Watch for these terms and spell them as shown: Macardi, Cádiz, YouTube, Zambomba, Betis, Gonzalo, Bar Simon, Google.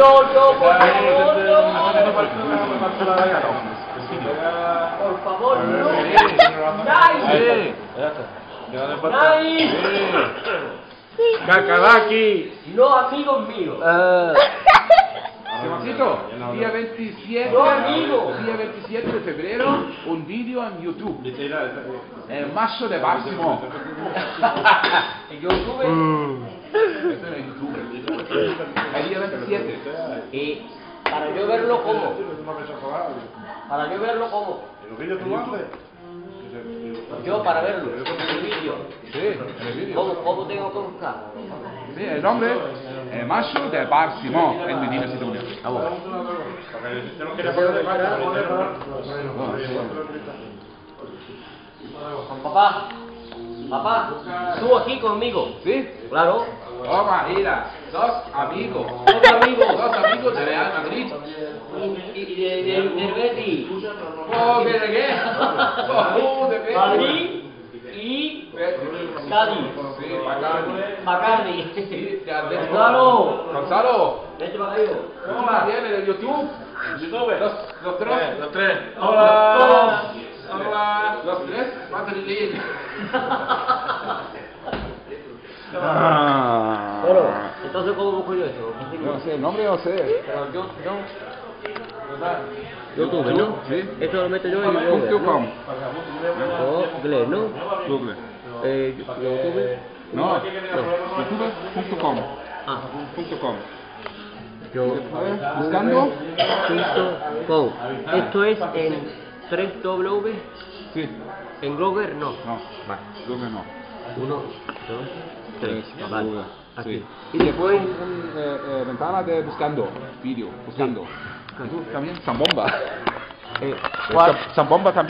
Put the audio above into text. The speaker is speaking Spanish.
Por favor, no. ¡Nay! ¡Nay! ¡Cacabaki! No, amigos míos. Día 27, día 27 de febrero, un vídeo en YouTube. El macho de Bar Simón. En YouTube. En YouTube. El día 27. Y para yo verlo como. Para yo verlo como. Yo para verlo. El vídeo. Sí. ¿Cómo tengo que buscar? Sí, el nombre es Macho de Bar Simón en mi día 7 de junio. Papá, papá, tú aquí conmigo. ¿Sí? Claro. Toma, mira, dos amigos de Real Madrid. Y de Betis. Oh, ¿de qué? Oh, de Betis. Madrid y Cádiz. Sí, Macardi. Sí, Gonzalo. Gonzalo. ¿Cómo la tienes de YouTube? Los tres. Hola. Hola. Los tres. Madrid. Pero, entonces, ¿cómo busco yo eso? No sé, el nombre no sé. Pero yo... YouTube, ¿no? Sí. Esto lo meto yo en YouTube. Google, ¿no? Google. YouTube. No, YouTube.com. Ah. .com. Yo... Buscando. .com. Esto es en 3W. Sí. En Google, no. No. Vale. Google no. 1, 2, 3. Vale. Aquí. Y después ventana de buscando. Video. Buscando. También Zambomba. Zambomba también.